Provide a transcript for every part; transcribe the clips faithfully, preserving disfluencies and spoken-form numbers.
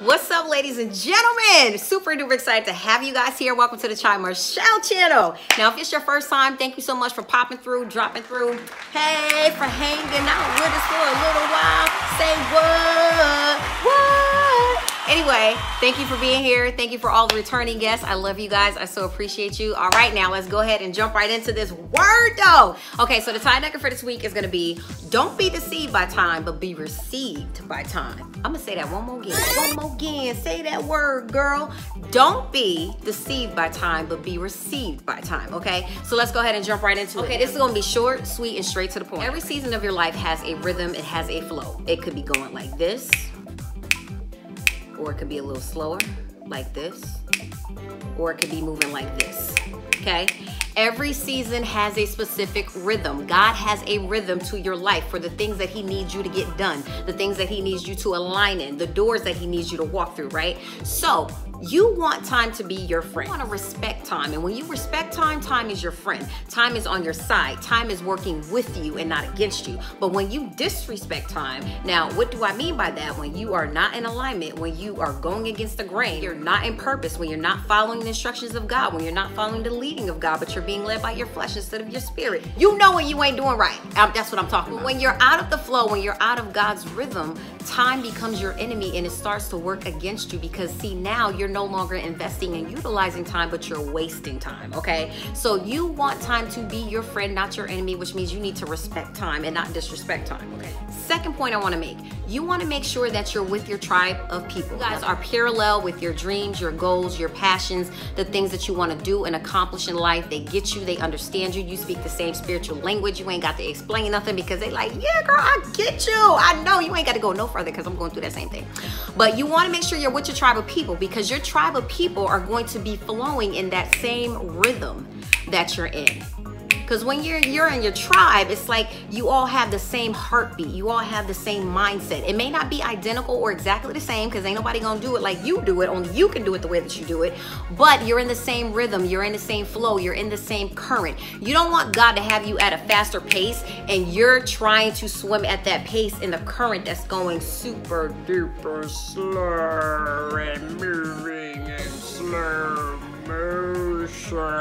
What's up, ladies and gentlemen? Super duper excited to have you guys here. Welcome to the Tye Marchelle channel. Now, if it's your first time, thank you so much for popping through, dropping through. Hey, for hanging out with us for a little while. Say what? What? Anyway, thank you for being here. Thank you for all the returning guests. I love you guys. I so appreciate you. All right, now let's go ahead and jump right into this word though. Okay, so the Tye Nugget for this week is gonna be, don't be deceived by time, but be received by time. I'm gonna say that one more again. One more again. Say that word, girl. Don't be deceived by time, but be received by time, okay? So let's go ahead and jump right into it. Okay, this is gonna be short, sweet, and straight to the point. Every season of your life has a rhythm, it has a flow. It could be going like this, or it could be a little slower, like this, or it could be moving like this, okay? Every season has a specific rhythm. God has a rhythm to your life for the things that he needs you to get done, the things that he needs you to align in, the doors that he needs you to walk through, right? So you want time to be your friend. You want to respect time. And when you respect time, time is your friend. Time is on your side. Time is working with you and not against you. But when you disrespect time, now what do I mean by that? When you are not in alignment, when you are going against the grain, you're not in purpose, when you're not following the instructions of God, when you're not following the leading of God, but you're being led by your flesh instead of your spirit. You know when you ain't doing right. That's what I'm talking about. When you're out of the flow, when you're out of God's rhythm, time becomes your enemy and it starts to work against you because see, now you're no longer investing and utilizing time, but you're wasting time, okay? So you want time to be your friend, not your enemy, which means you need to respect time and not disrespect time, okay? Second point I wanna make, you wanna make sure that you're with your tribe of people. You guys are parallel with your dreams, your goals, your passions, the things that you wanna do and accomplish in life. They get you, they understand you, you speak the same spiritual language, you ain't got to explain nothing because they like, yeah, girl, I get you. I know you ain't gotta go no further because I'm going through that same thing. But you wanna make sure you're with your tribe of people because you're tribe of people are going to be flowing in that same rhythm that you're in. Because when you're you're in your tribe, it's like you all have the same heartbeat. You all have the same mindset. It may not be identical or exactly the same because ain't nobody gonna do it like you do it. Only you can do it the way that you do it. But you're in the same rhythm. You're in the same flow. You're in the same current. You don't want God to have you at a faster pace and you're trying to swim at that pace in the current that's going super duper slow and moving in slow motion.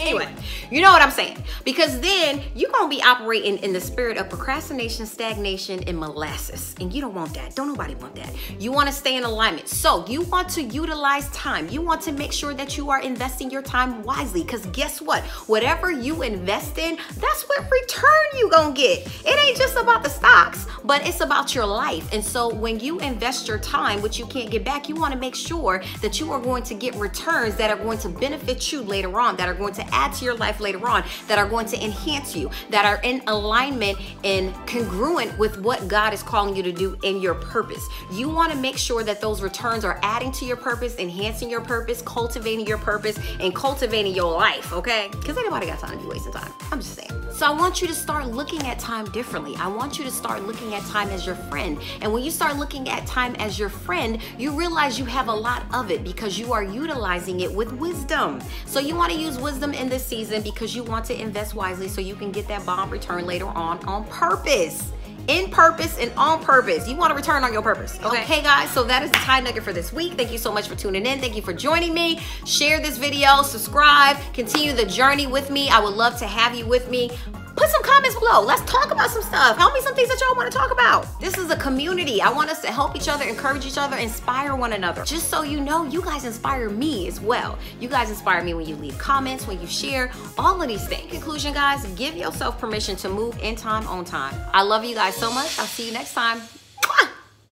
Anyway, you know what I'm saying? Because then you're gonna be operating in the spirit of procrastination, stagnation, and molasses. And you don't want that. Don't nobody want that. You wanna stay in alignment. So you want to utilize time. You want to make sure that you are investing your time wisely. Because guess what? Whatever you invest in, that's what return you gonna get. It ain't just about the stocks, but it's about your life. And so when you invest your time, which you can't get back, you wanna make sure that you are going to get returns that are going to benefit you later on, that are going to add to your life later on, that are going to enhance you, that are in alignment and congruent with what God is calling you to do in your purpose. You want to make sure that those returns are adding to your purpose, enhancing your purpose, cultivating your purpose, and cultivating your life, okay? Because anybody got time to be wasting time. I'm just saying. So I want you to start looking at time differently. I want you to start looking at time as your friend. And when you start looking at time as your friend, you realize you have a lot of it because you are utilizing it with wisdom. So you want to use wisdom in this season because you want to invest wisely so you can get that bomb return later on on purpose. In purpose and on purpose. You want to return on your purpose. Okay, okay guys, so that is the Tye Nugget for this week. Thank you so much for tuning in. Thank you for joining me. Share this video, subscribe, continue the journey with me. I would love to have you with me. Put some comments below. Let's talk about some stuff. Help me some things that y'all want to talk about. This is a community. I want us to help each other, encourage each other, inspire one another. Just so you know, you guys inspire me as well. You guys inspire me when you leave comments, when you share, all of these things. In conclusion, guys, give yourself permission to move in time on time. I love you guys so much. I'll see you next time.